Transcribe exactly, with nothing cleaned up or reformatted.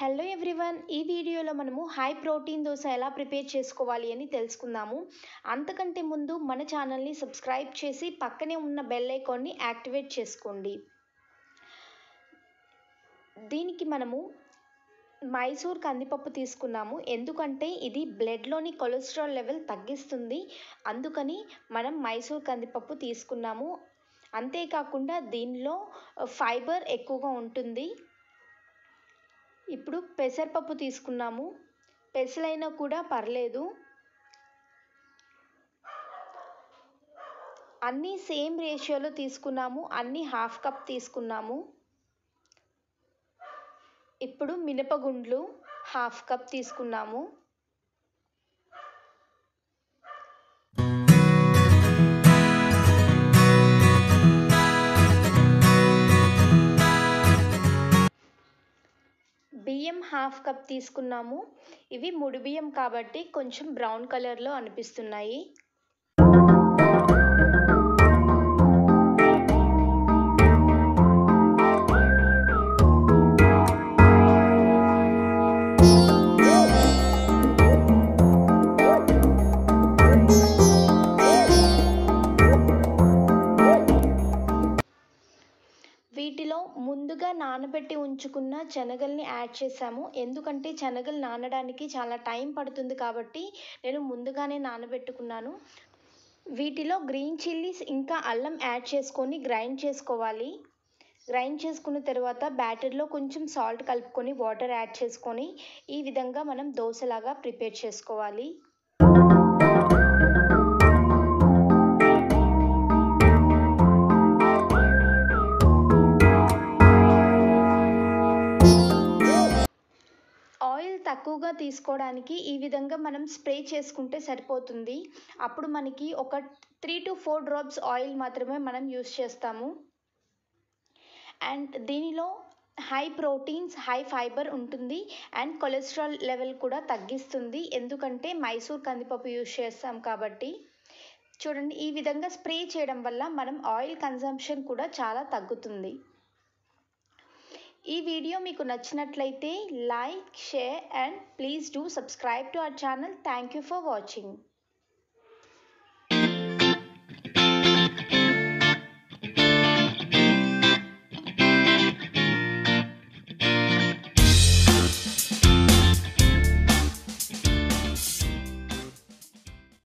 Hello everyone, ఈ వీడియోలో మనము హై ప్రోటీన్ దోశ ఎలా ప్రిపేర్ చేసుకోవాలి అని తెలుసుకుందాము. అంతకంటే ముందు మన ఛానల్ని సబ్స్క్రైబ్ చేసి పక్కనే ఉన్న బెల్ ఐకాన్ని యాక్టివేట్ చేసుకోండి. దీనికి మనము మైసూర్ కందిపప్పు తీసుకున్నాము, ఎందుకంటే ఇది బ్లడ్లోని కొలెస్ట్రాల్ లెవెల్ తగ్గిస్తుంది. అందుకని మనం మైసూర్ కందిపప్పు తీసుకున్నాము. అంతేకాకుండా దీనిలో ఫైబర్ ఎక్కువగా ఉంటుంది. ఇప్పుడు పెసరపప్పు తీసుకున్నాము, పెసలైనా కూడా పర్లేదు. అన్నీ సేమ్ రేషియోలో తీసుకున్నాము, అన్నీ హాఫ్ కప్ తీసుకున్నాము. ఇప్పుడు మినపగుండ్లు హాఫ్ కప్ తీసుకున్నాము. బియ్యం హాఫ్ కప్ తీసుకున్నాము. ఇవి ముడి బియ్యం కాబట్టి కొంచెం బ్రౌన్ కలర్లో అనిపిస్తున్నాయి. వీటిలో ముందుగా నానబెట్టి ఉంచుకున్న శనగల్ని యాడ్ చేసాము, ఎందుకంటే శనగలు నానడానికి చాలా టైం పడుతుంది కాబట్టి నేను ముందుగానే నానబెట్టుకున్నాను. వీటిలో గ్రీన్ చిల్లీస్ ఇంకా అల్లం యాడ్ చేసుకొని గ్రైండ్ చేసుకోవాలి. గ్రైండ్ చేసుకున్న తర్వాత బ్యాటర్లో కొంచెం సాల్ట్ కలుపుకొని వాటర్ యాడ్ చేసుకొని ఈ విధంగా మనం దోశలాగా ప్రిపేర్ చేసుకోవాలి. తక్కువగా తీసుకోవడానికి ఈ విధంగా మనం స్ప్రే చేసుకుంటే సరిపోతుంది. అప్పుడు మనకి ఒక three to four drops oil మాత్రమే మనం యూస్ చేస్తాము. అండ్ దీనిలో హై ప్రోటీన్స్, హై ఫైబర్ ఉంటుంది అండ్ కొలెస్ట్రాల్ లెవెల్ కూడా తగ్గిస్తుంది, ఎందుకంటే మైసూర్ కందిపప్పు యూస్ చేస్తాం కాబట్టి. చూడండి, ఈ విధంగా స్ప్రే చేయడం వల్ల మనం ఆయిల్ కన్సంప్షన్ కూడా చాలా తగ్గుతుంది. ఈ వీడియో మీకు నచ్చినట్లయితే Notlaite like, share and please do subscribe to our channel. Thank you for watching.